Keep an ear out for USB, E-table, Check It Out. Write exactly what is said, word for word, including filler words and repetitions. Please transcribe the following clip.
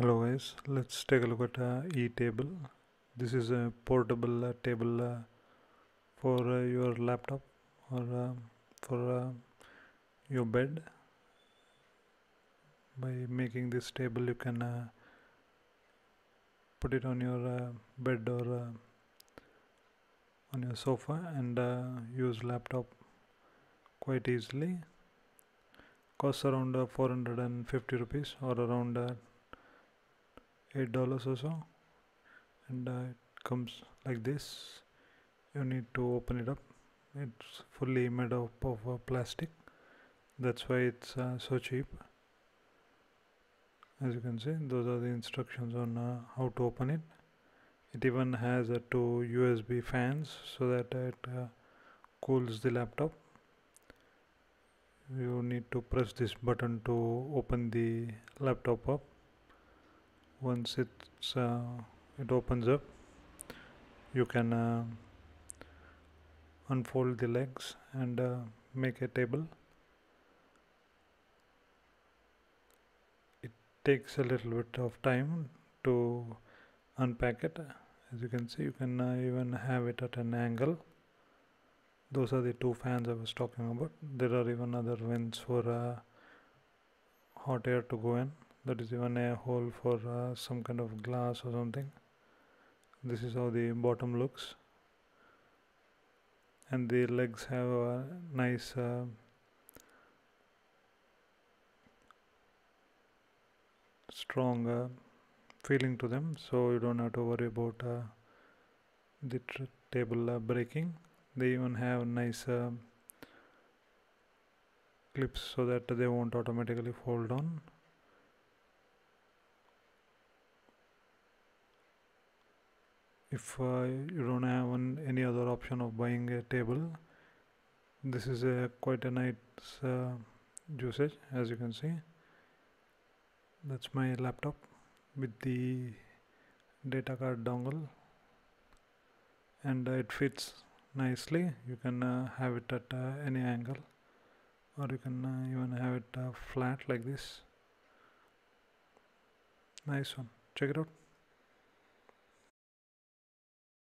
Hello guys, let's take a look at uh, E-table. This is a portable uh, table uh, for uh, your laptop or uh, for uh, your bed. By making this table you can uh, put it on your uh, bed or uh, on your sofa and uh, use laptop quite easily. Costs around uh, four hundred fifty rupees or around uh, eight dollars or so, and uh, it comes like this. You need to open it up. It's fully made up of uh, plastic, that's why it's uh, so cheap. As you can see, those are the instructions on uh, how to open it. It even has uh, two U S B fans so that it uh, cools the laptop. You need to press this button to open the laptop up. Once it's uh, it opens up, you can uh, unfold the legs and uh, make a table. It takes a little bit of time to unpack it. As you can see, you can uh, even have it at an angle. Those are the two fans I was talking about. There are even other vents for uh, hot air to go in. That is even a hole for uh, some kind of glass or something. This is how the bottom looks, and the legs have a nice uh, strong uh, feeling to them, so you don't have to worry about uh, the tr table uh, breaking. They even have nice uh, clips so that they won't automatically fold on. If uh, you don't have an, any other option of buying a table, this is a quite a nice uh, usage. As you can see, that's my laptop with the data card dongle, and uh, it fits nicely. You can uh, have it at uh, any angle, or you can uh, even have it uh, flat like this. Nice one. Check it out.